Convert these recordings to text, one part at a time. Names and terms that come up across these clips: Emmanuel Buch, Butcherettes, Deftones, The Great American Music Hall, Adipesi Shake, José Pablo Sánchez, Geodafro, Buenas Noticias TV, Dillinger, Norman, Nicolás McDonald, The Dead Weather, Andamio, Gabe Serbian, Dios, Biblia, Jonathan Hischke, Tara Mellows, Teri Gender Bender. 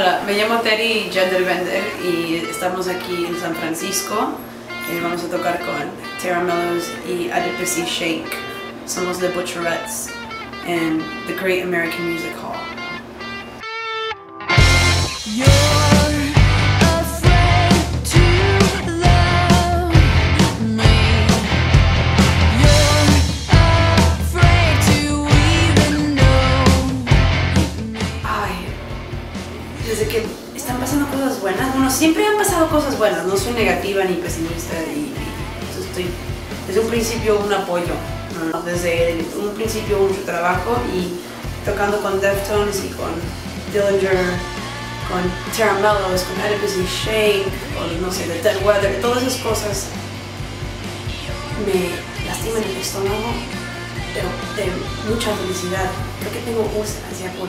Hola, me llamo Teri Gender Bender y estamos aquí en San Francisco. Vamos a tocar con Tara Mellows y Adipesi Shake. Somos de Butcherettes en The Great American Music Hall. Desde que están pasando cosas buenas, bueno, siempre han pasado cosas buenas, no soy negativa ni pesimista y estoy desde un principio un apoyo, ¿no? Desde un principio mucho trabajo y tocando con Deftones y con Dillinger, con Tara Mellows, con Adipesi Shake, con no sé, The Dead Weather, todas esas cosas me lastiman el estómago, pero de mucha felicidad, creo que tengo úlceras ya por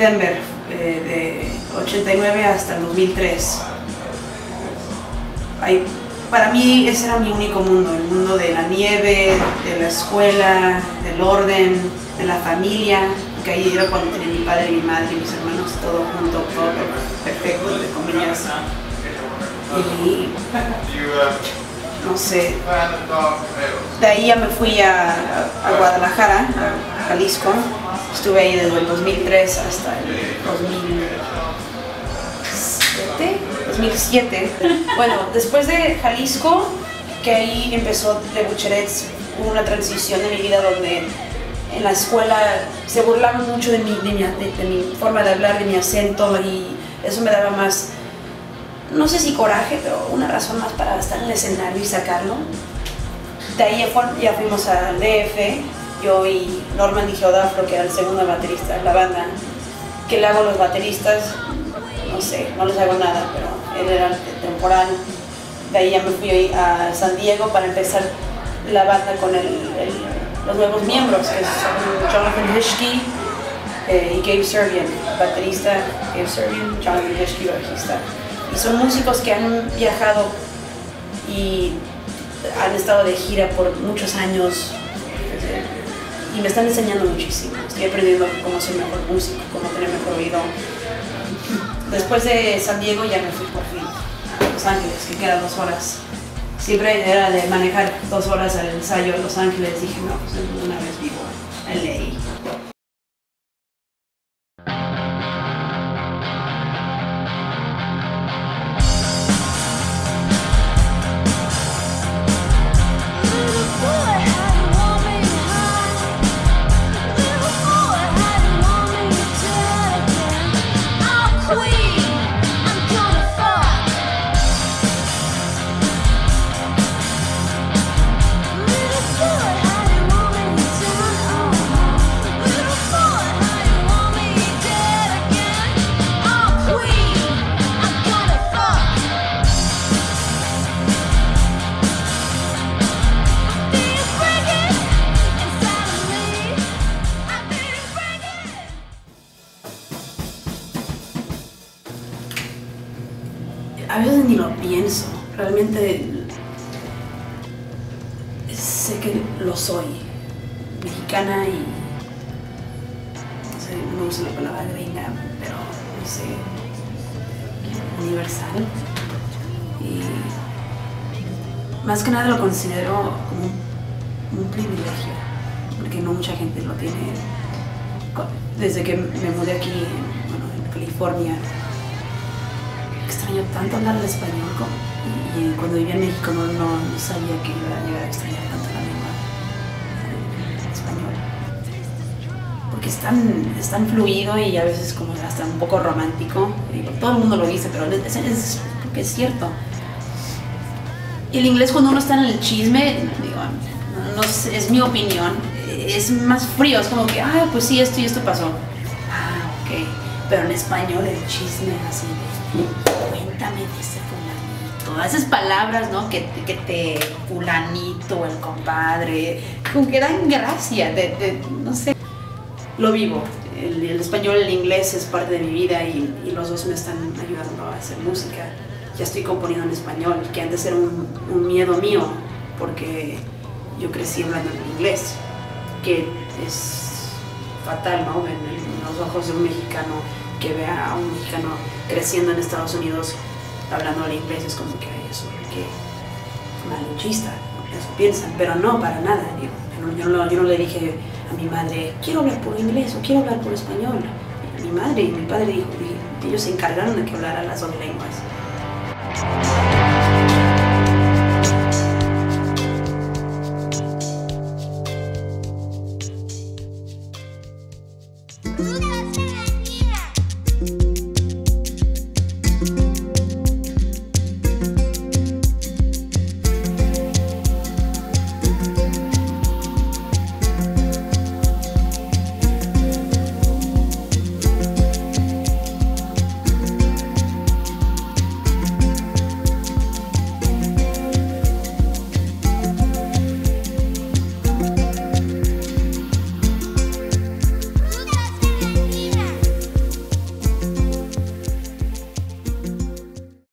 Denver, de 89 hasta el 2003. Para mí ese era mi único mundo, el mundo de la nieve, de la escuela, del orden, de la familia, que ahí era cuando tenía mi padre, mi madre, mis hermanos, todo junto, todo perfecto, de comillas. Y no sé, de ahí ya me fui a Guadalajara, a Jalisco. Estuve ahí desde el 2003 hasta el 2007. Bueno, después de Jalisco, que ahí empezó de Butcherettes, hubo una transición de mi vida donde en la escuela se burlaban mucho de mi forma de hablar, de mi acento, y eso me daba más, no sé si coraje, pero una razón más para estar en el escenario y sacarlo. De ahí ya fuimos al DF. Yo y Norman y Geodafro, que era el segundo baterista de la banda. ¿Qué le hago a los bateristas? No sé, no les hago nada, pero él era temporal. De ahí ya me fui a San Diego para empezar la banda con los nuevos miembros, que son Jonathan Hischke y Gabe Serbian, baterista, Gabe Serbian, Jonathan Hischke, bajista. Y son músicos que han viajado y han estado de gira por muchos años. Y me están enseñando muchísimo, estoy aprendiendo cómo ser mejor músico, cómo tener mejor oído. Después de San Diego ya me fui por fin a Los Ángeles, que quedan 2 horas. Siempre era de manejar 2 horas al ensayo en Los Ángeles, dije no, pues una vez vivo en LA. A veces ni lo pienso, realmente sé que lo soy, mexicana y no sé, no uso la palabra gringa, pero no sé, universal. Y más que nada lo considero como un privilegio, porque no mucha gente lo tiene. Desde que me mudé aquí, bueno, en California, extraño tanto hablar el español y cuando vivía en México no sabía que iba a llegar a extrañar tanto la lengua, el español, porque es tan fluido y a veces como hasta un poco romántico. Todo el mundo lo dice, pero es porque es cierto. Y el inglés, cuando uno está en el chisme, digo, no sé, es mi opinión, es más frío, es como que, ah, pues sí, esto y esto pasó, ah, ok. pero en español el chisme así de, cuéntame de ese fulanito, esas palabras, ¿no? Que te fulanito, el compadre, como que dan gracia, no sé. Lo vivo, el español, el inglés es parte de mi vida y los dos me están ayudando a hacer música. Ya estoy componiendo en español, que antes era un miedo mío, porque yo crecí hablando en inglés, que es fatal, ¿no? En los ojos de un mexicano, que vea a un mexicano creciendo en Estados Unidos hablando el inglés, es como que eso, que malinchista, eso piensan, pero no, para nada, digo. Yo no le dije a mi madre, quiero hablar por inglés o quiero hablar por español. Mi madre y mi padre dijo, ellos se encargaron de que hablara las dos lenguas.